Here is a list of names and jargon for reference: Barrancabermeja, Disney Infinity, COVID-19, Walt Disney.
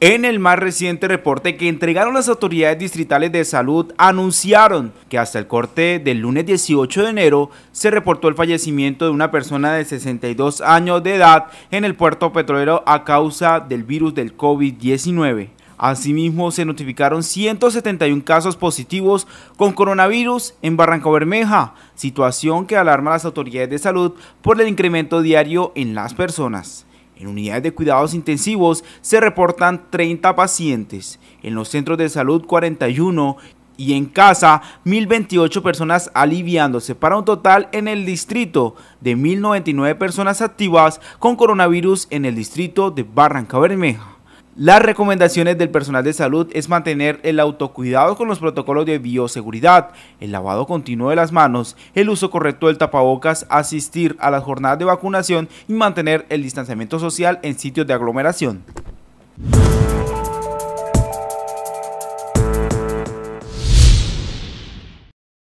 En el más reciente reporte que entregaron las autoridades distritales de salud, anunciaron que hasta el corte del lunes 18 de enero se reportó el fallecimiento de una persona de 62 años de edad en el puerto petrolero a causa del virus del COVID-19. Asimismo, se notificaron 171 casos positivos con coronavirus en Barrancabermeja, situación que alarma a las autoridades de salud por el incremento diario en las personas. En unidades de cuidados intensivos se reportan 30 pacientes, en los centros de salud 41 y en casa 1.028 personas aliviándose, para un total en el distrito de 1.099 personas activas con coronavirus en el distrito de Barrancabermeja. Las recomendaciones del personal de salud es mantener el autocuidado con los protocolos de bioseguridad, el lavado continuo de las manos, el uso correcto del tapabocas, asistir a las jornadas de vacunación y mantener el distanciamiento social en sitios de aglomeración.